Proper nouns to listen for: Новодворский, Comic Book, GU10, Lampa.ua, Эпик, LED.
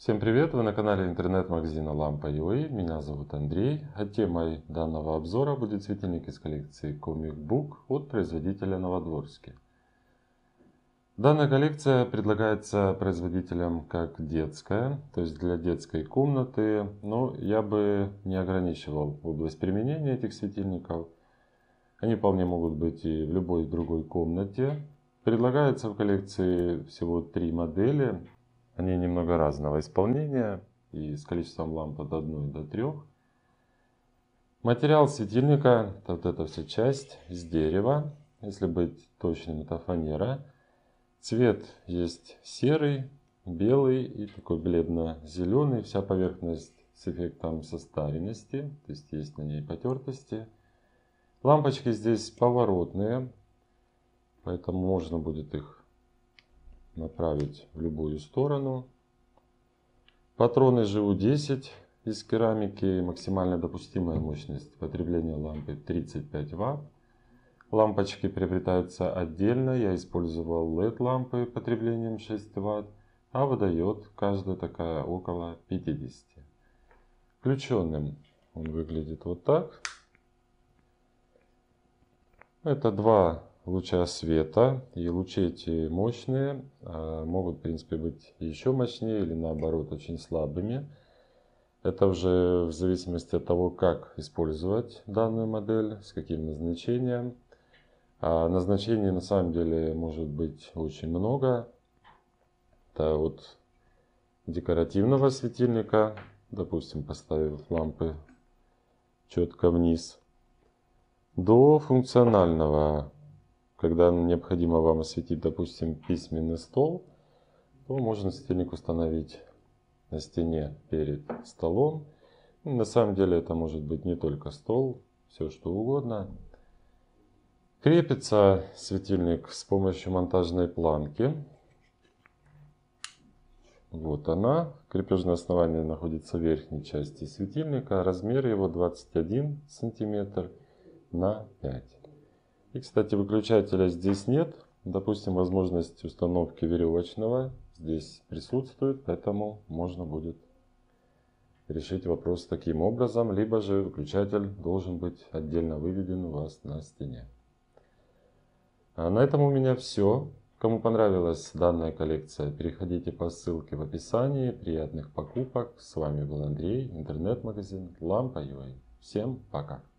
Всем привет! Вы на канале интернет-магазина Lampa.ua. Меня зовут Андрей. А темой данного обзора будет светильник из коллекции Comic Book от производителя Новодворский. Данная коллекция предлагается производителям как детская, то есть для детской комнаты. Но я бы не ограничивал область применения этих светильников. Они вполне могут быть и в любой другой комнате. Предлагается в коллекции всего 3 модели. Они немного разного исполнения и с количеством ламп от 1 до 3. Материал светильника, вот эта вся часть, из дерева. Если быть точным, это фанера. Цвет есть серый, белый и такой бледно-зеленый. Вся поверхность с эффектом состаренности, то есть на ней потертости. Лампочки здесь поворотные, поэтому можно будет их направить в любую сторону. Патроны GU10 из керамики. Максимально допустимая мощность потребления лампы 35 Вт. Лампочки приобретаются отдельно. Я использовал LED лампы потреблением 6 Вт. А выдает каждая такая около 50. Включенным он выглядит вот так. Это два луча света, и лучи эти мощные, могут в принципе быть еще мощнее или наоборот очень слабыми. Это уже в зависимости от того, как использовать данную модель, с каким назначением. Назначений на самом деле может быть очень много. Это от декоративного светильника, допустим, поставив лампы четко вниз, до функционального. Когда необходимо вам осветить, допустим, письменный стол, то можно светильник установить на стене перед столом. На самом деле это может быть не только стол, все что угодно. Крепится светильник с помощью монтажной планки. Вот она. Крепежное основание находится в верхней части светильника. Размер его 21 см на 5 см. И, кстати, выключателя здесь нет. Допустим, возможность установки веревочного здесь присутствует, поэтому можно будет решить вопрос таким образом. Либо же выключатель должен быть отдельно выведен у вас на стене. А на этом у меня все. Кому понравилась данная коллекция, переходите по ссылке в описании. Приятных покупок. С вами был Андрей, интернет-магазин Lampa.ua. Всем пока!